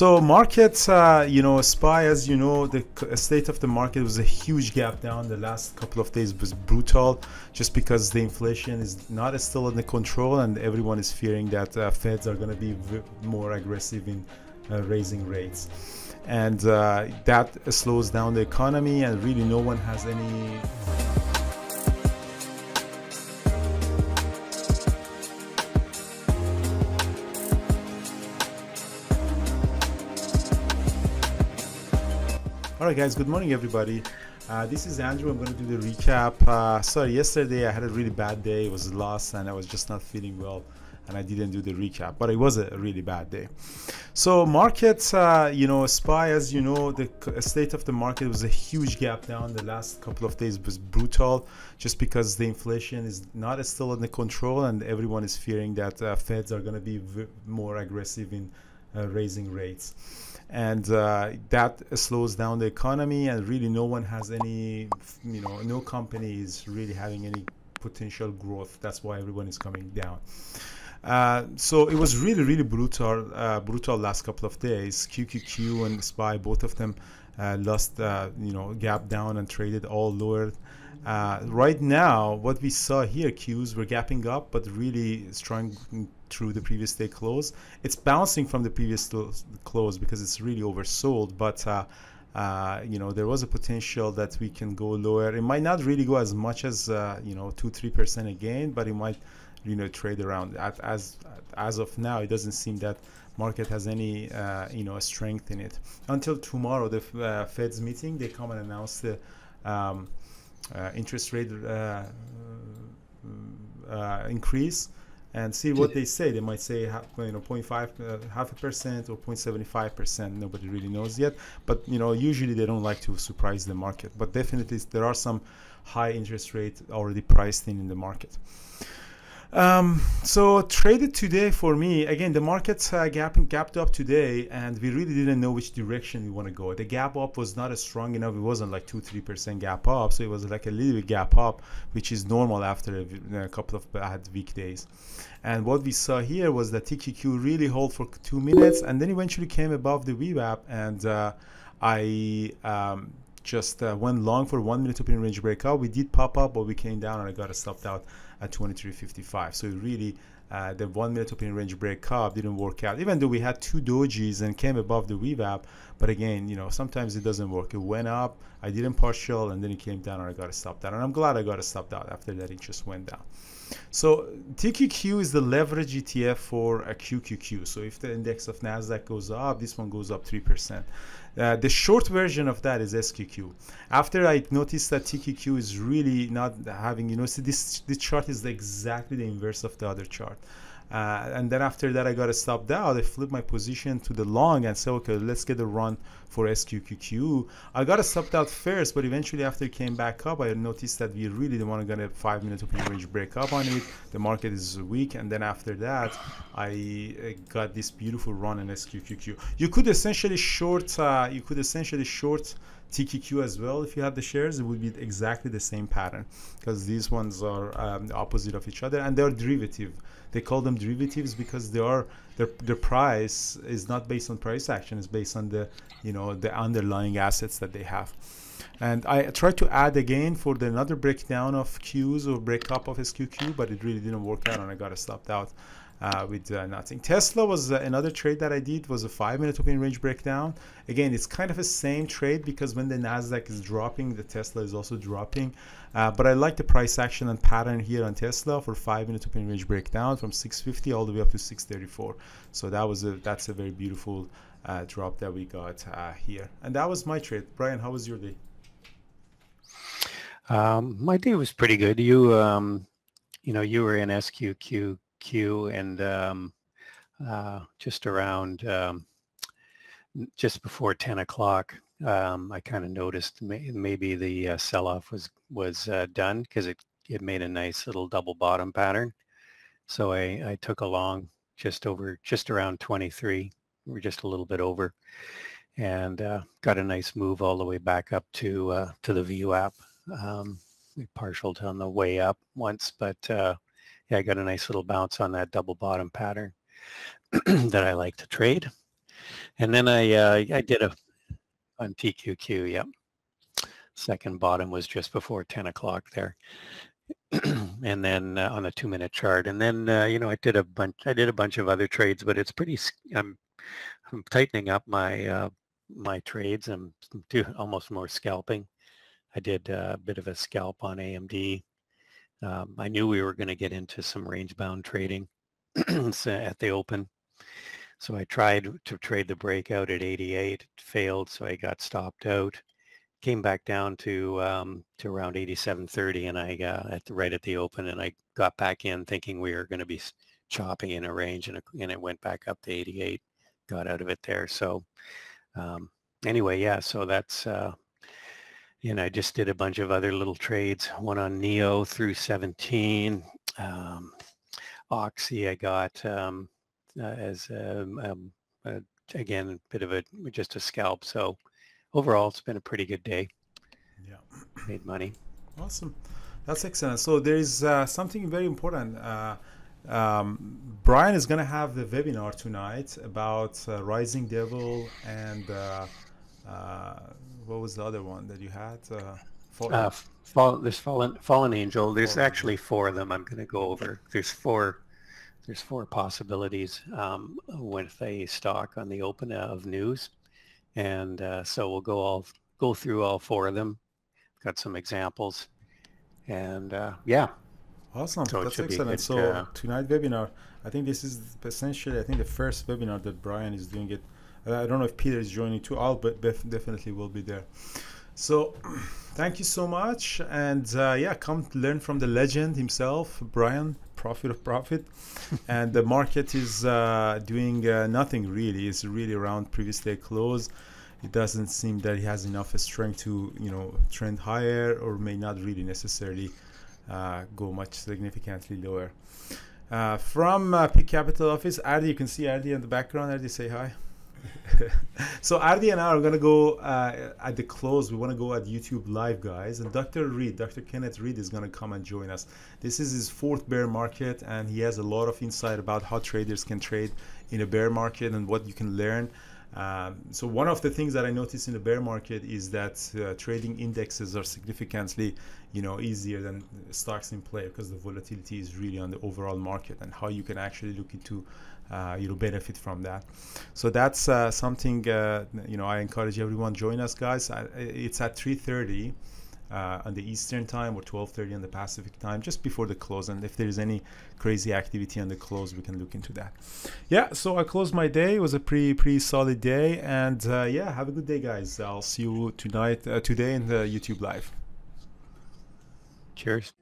So markets, SPY, as you know, the state of the market was a huge gap down. The last couple of days was brutal, just because the inflation is not still under control, and everyone is fearing that Feds are going to be more aggressive in raising rates, and that slows down the economy, and really no one has any. Alright guys, good morning everybody. This is Andrew. I'm going to do the recap. Sorry, yesterday I had a really bad day. It was lost and I was just not feeling well, and I didn't do the recap, but it was a really bad day. So markets, SPY, as you know, the state of the market was a huge gap down. The last couple of days was brutal, just because the inflation is not still under control, and everyone is fearing that Feds are going to be more aggressive in raising rates, and that slows down the economy, and really no one has any, no company is really having any potential growth. That's why everyone is coming down. So it was really, really brutal, last couple of days. QQQ and SPY, both of them lost, gap down and traded all lower. Right now, what we saw here, Qs were gapping up, but really strong through the previous day close. It's bouncing from the previous close because it's really oversold, but there was a potential that we can go lower. It might not really go as much as 2-3% again, but it might trade around. As of now, it doesn't seem that market has any strength in it until tomorrow, the Fed's meeting. They come and announce the interest rate increase, and see what they say. They might say 0.5, half a percent, or 0.75%. Nobody really knows yet, but usually they don't like to surprise the market, but definitely there are some high interest rates already priced in the market. So traded today for me, again, the markets gapped up today, and we really didn't know which direction we want to go. The gap up was not as strong enough. It wasn't like 2-3% gap up, so it was like a little bit gap up, which is normal after a couple of bad weekdays. And what we saw here was that TQQ really held for 2 minutes, and then eventually came above the VWAP, and I just went long for 1 minute opening range breakout. We did pop up, but we came down, and I got stopped out at 23.55. So really, the 1 minute opening range breakout didn't work out, even though we had two dojis and came above the VWAP. But again, sometimes it doesn't work. It went up, I didn't partial, and then it came down, and I got stopped out. And I'm glad I got stopped out. After that, it just went down. So TQQ is the leverage ETF for a QQQ. So if the index of Nasdaq goes up, this one goes up 3%. The short version of that is SQQ. After I noticed that TQQ is really not having, see this chart is exactly the inverse of the other chart. And then after that, I got stopped out. I flipped my position to the long and said, okay, let's get a run for SQQQ. I got stopped out first, but eventually after it came back up, I noticed that we really didn't want to get a 5 minute opening range break up on it. The market is weak. And then after that, I got this beautiful run in SQQQ. You could essentially short, TQQ as well. If you had the shares, it would be exactly the same pattern, because these ones are the opposite of each other, and they're derivative. They call them derivatives because they are their price is not based on price action. It's based on the the underlying assets that they have. And I tried to add again for another breakdown of Qs or breakup of SQQ, but it really didn't work out, and I got stopped out with nothing. Tesla was another trade that I did, was a 5 minute opening range breakdown. Again, it's kind of the same trade, because when the Nasdaq is dropping, the Tesla is also dropping. But I like the price action and pattern here on Tesla for 5 minute opening range breakdown from 650 all the way up to 634. So that was that's a very beautiful drop that we got here. And that was my trade. Brian, how was your day? My day was pretty good. You you were in SQQQ and just around just before 10 o'clock, I kind of noticed maybe the sell-off was done, because it made a nice little double bottom pattern. So I took a long just around 23. We're just a little bit over, and got a nice move all the way back up to the VWAP. We partialed on the way up once, but yeah, I got a nice little bounce on that double bottom pattern that I like to trade. And then I did a on TQQ, yep. Second bottom was just before 10 o'clock there. And then on a 2-minute chart. And then you know, I did a bunch of other trades, but it's pretty, I'm tightening up my my trades. I'm doing almost more scalping. I did a bit of a scalp on AMD. I knew we were going to get into some range-bound trading at the open. So I tried to trade the breakout at 88, it failed, so I got stopped out. Came back down to around 87.30, and I got right at the open, and I got back in thinking we were going to be chopping in a range, and it went back up to 88, got out of it there. So anyway, yeah, so that's, and I just did a bunch of other little trades, one on NEO through 17, Oxy I got as, again, a bit of a, just a scalp. So overall, it's been a pretty good day. Yeah, made money. Awesome, that's excellent. So there is something very important. Brian is going to have the webinar tonight about Rising Devil and what was the other one that you had? Fallen Angel. There's actually 4 of them. I'm going to go over. There's 4. There's 4 possibilities with a stock on the open of news. And so we'll go through all 4 of them. Got some examples, and yeah, awesome. So that's excellent. So tonight webinar, I think this is essentially, I think the first webinar that Brian is doing it. I don't know if Peter is joining too. I'll definitely will be there. So thank you so much, and yeah, come learn from the legend himself, Brian. Profit of profit. And the market is doing nothing really. It's really around previous day close. It doesn't seem that he has enough strength to, you know, trend higher, or may not really necessarily go much significantly lower. From Peak Capital Office, Ardi, you can see Ardi in the background. Ardi, say hi. So Ardi and I are going to go at the close. We want to go at YouTube Live, guys. And Dr. Reed, Dr. Kenneth Reed is going to come and join us. This is his 4th bear market, and he has a lot of insight about how traders can trade in a bear market and what you can learn. So one of the things that I noticed in the bear market is that trading indexes are significantly, you know, easier than stocks in play, because the volatility is really on the overall market, and how you can actually look into, you know, benefit from that. So that's something, you know, I encourage everyone, join us, guys. It's at 3:30 on the Eastern time, or 12:30 on the Pacific time, just before the close. And if there is any crazy activity on the close, we can look into that. Yeah, so I closed my day. It was a pretty solid day, and yeah, have a good day, guys. I'll see you today in the YouTube Live. Cheers.